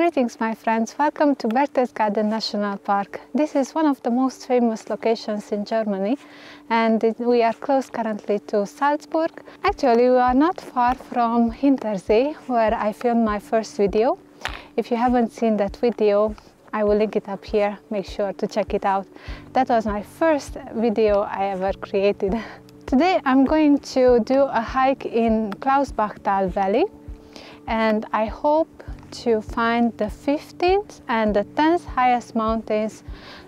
Greetings my friends, welcome to Berchtesgaden National Park. This is one of the most famous locations in Germany and we are close currently to Salzburg. Actually we are not far from Hintersee where I filmed my first video. If you haven't seen that video, I will link it up here, make sure to check it out. That was my first video I ever created. Today I'm going to do a hike in Klausbachtal Valley and I hope to find the 15th and the 10th highest mountains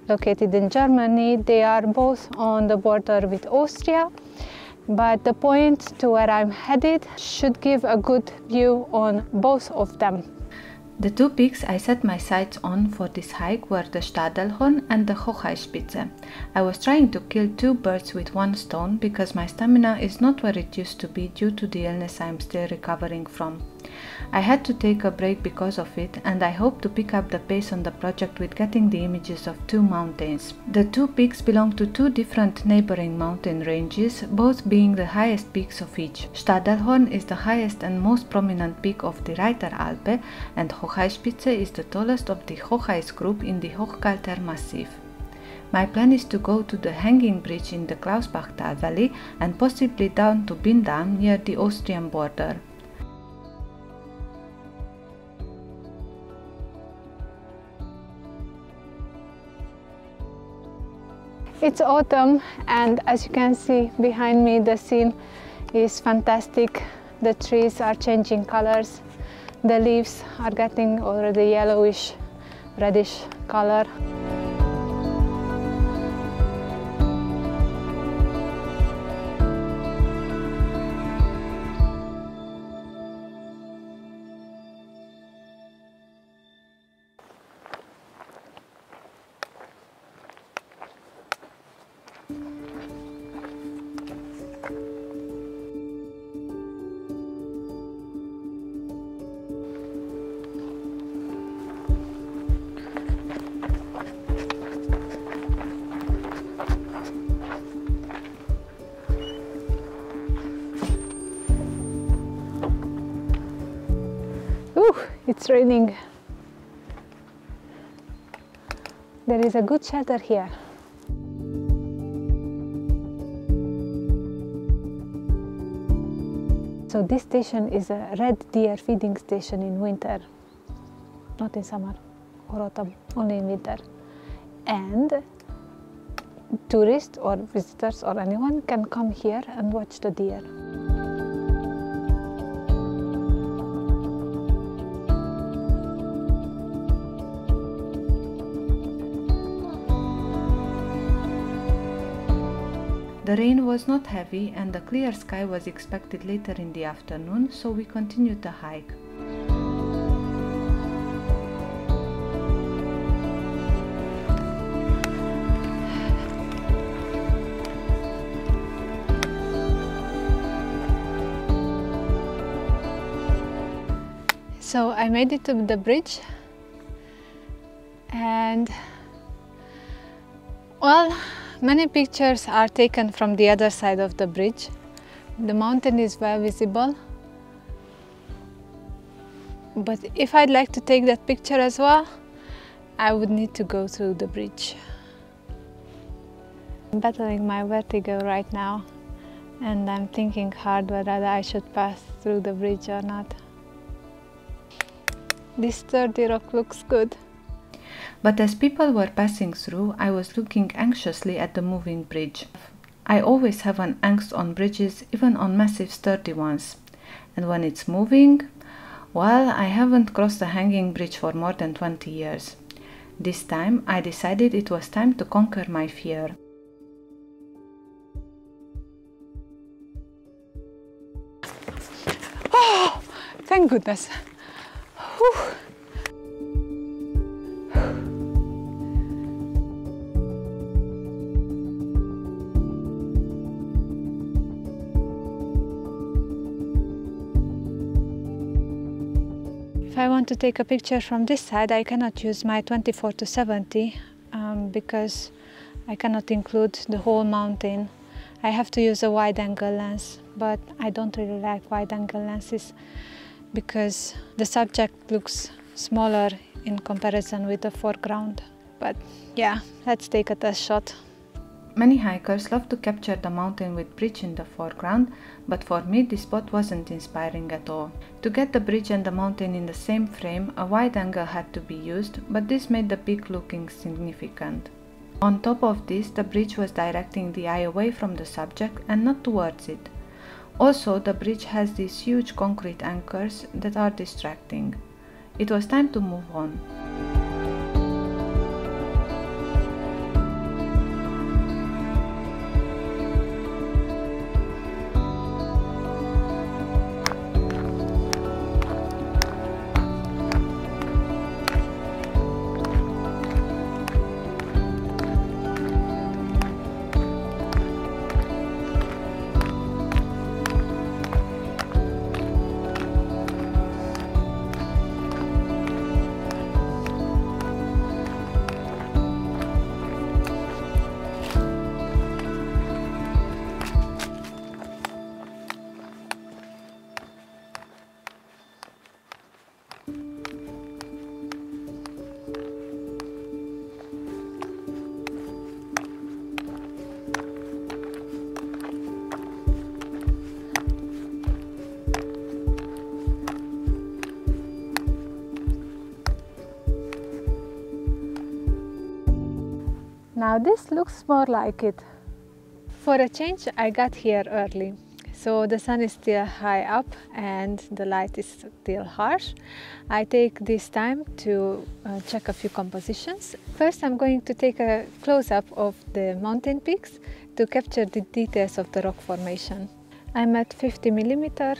located in Germany. They are both on the border with Austria, but the point to where I'm headed should give a good view on both of them. The two peaks I set my sights on for this hike were the Stadelhorn and the Hochaispitze. I was trying to kill two birds with one stone because my stamina is not where it used to be due to the illness I am still recovering from. I had to take a break because of it and I hope to pick up the pace on the project with getting the images of two mountains. The two peaks belong to two different neighboring mountain ranges, both being the highest peaks of each. Stadelhorn is the highest and most prominent peak of the Reiter Alpe and Hochheilspitze is the tallest of the Hochheis group in the Hochkalter Massiv. My plan is to go to the hanging bridge in the Klausbachtal Valley and possibly down to Bindam near the Austrian border. It's autumn and as you can see behind me the scene is fantastic. The trees are changing colors, the leaves are getting already yellowish, reddish color. Ooh, it's raining. There is a good shelter here. So this station is a red deer feeding station in winter, not in summer or autumn, only in winter. And tourists or visitors or anyone can come here and watch the deer. The rain was not heavy and a clear sky was expected later in the afternoon, so we continued the hike. So I made it to the bridge and well, many pictures are taken from the other side of the bridge. The mountain is well visible. But if I'd like to take that picture as well, I would need to go through the bridge. I'm battling my vertigo right now and I'm thinking hard whether I should pass through the bridge or not. This sturdy rock looks good. But as people were passing through, I was looking anxiously at the moving bridge. I always have an angst on bridges, even on massive sturdy ones. And when it's moving, well, I haven't crossed a hanging bridge for more than 20 years. This time, I decided it was time to conquer my fear. Oh, thank goodness. Whew. If I want to take a picture from this side, I cannot use my 24-70 because I cannot include the whole mountain. I have to use a wide-angle lens, but I don't really like wide-angle lenses because the subject looks smaller in comparison with the foreground. But yeah, let's take a test shot. Many hikers love to capture the mountain with bridge in the foreground, but for me this spot wasn't inspiring at all. To get the bridge and the mountain in the same frame, a wide angle had to be used, but this made the peak looking significant. On top of this, the bridge was directing the eye away from the subject and not towards it. Also, the bridge has these huge concrete anchors that are distracting. It was time to move on. Now this looks more like it. For a change, I got here early, so the sun is still high up and the light is still harsh. I take this time to check a few compositions. First, I'm going to take a close-up of the mountain peaks to capture the details of the rock formation. I'm at 50mm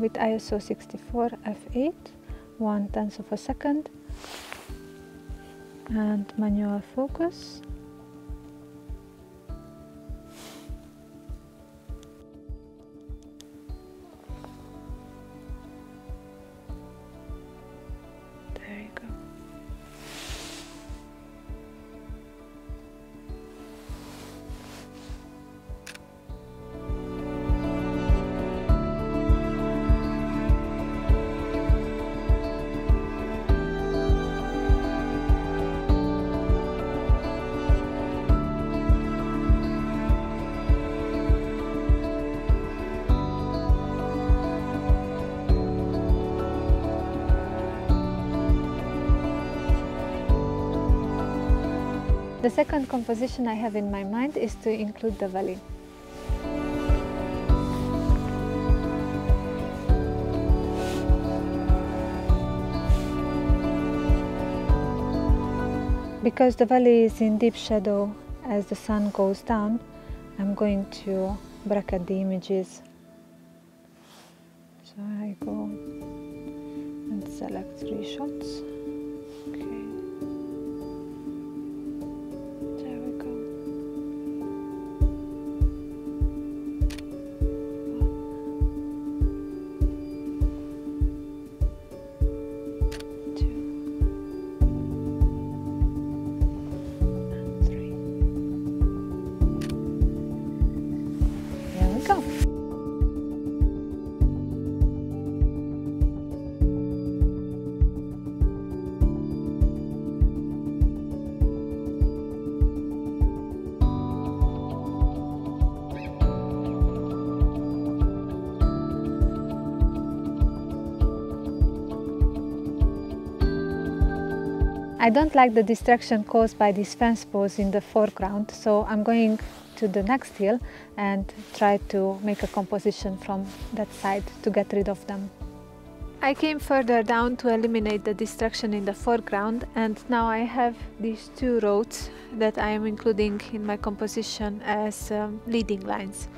with ISO 64 f8, 1/10 of a second. And manual focus. There you go. The second composition I have in my mind is to include the valley. Because the valley is in deep shadow as the sun goes down, I'm going to bracket the images. So I go and select 3 shots. I don't like the distraction caused by these fence posts in the foreground, so I'm going to the next hill and try to make a composition from that side to get rid of them. I came further down to eliminate the distraction in the foreground, and now I have these 2 roads that I am including in my composition as leading lines.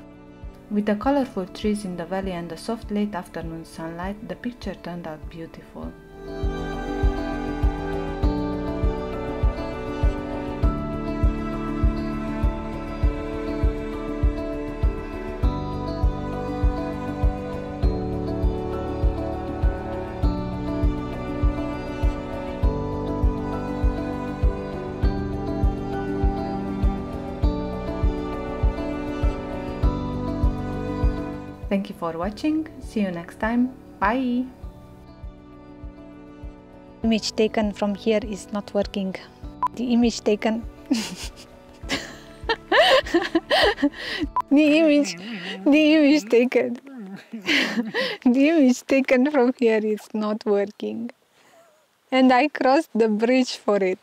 With the colorful trees in the valley and the soft late afternoon sunlight, the picture turned out beautiful. Thank you for watching. See you next time. Bye! Image taken from here is not working. The image taken. The image taken. The image taken from here is not working. And I crossed the bridge for it.